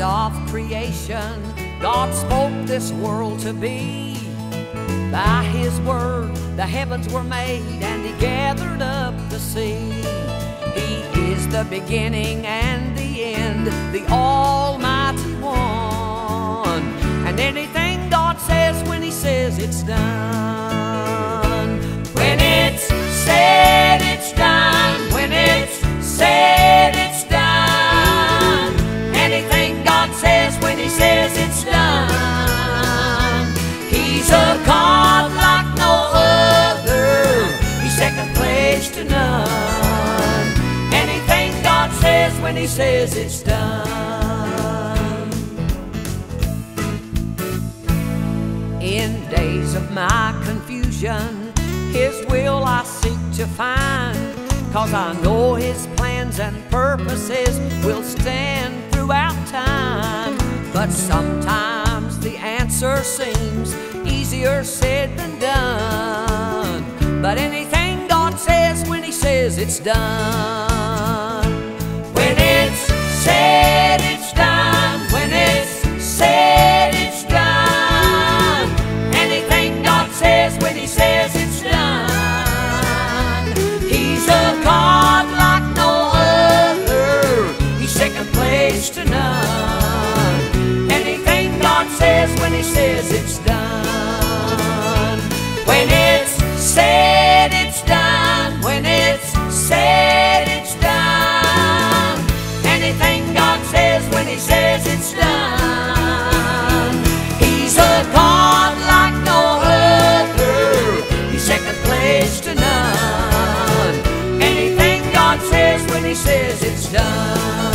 days of creation, God spoke this world to be. By His word, the heavens were made, and He gathered up the sea. He is the beginning and the end, the Almighty One. And anything God says, when He says, it's done. When it's said, it's done. When it's said, it's done. Anything God says, when He says, it's done. He's a God like no other. He's second place to none. Anything God says, when He says, it's done. In days of my confusion, His will I seek to find, 'cause I know His plans and purposes will stand throughout time. But sometimes the answer seems easier said than done. But anything God says, when He says, it's done. When it's said, it's done. When it's said, it's done. Anything God says, when He says, it's done. God like no other, He's second place to none. Anything God says, when He says, it's done. When it's said, it's done. When it's said, it's done. Anything God says, when He says, it's done. He's a God like no other, He's second place to none. When He says, it's done.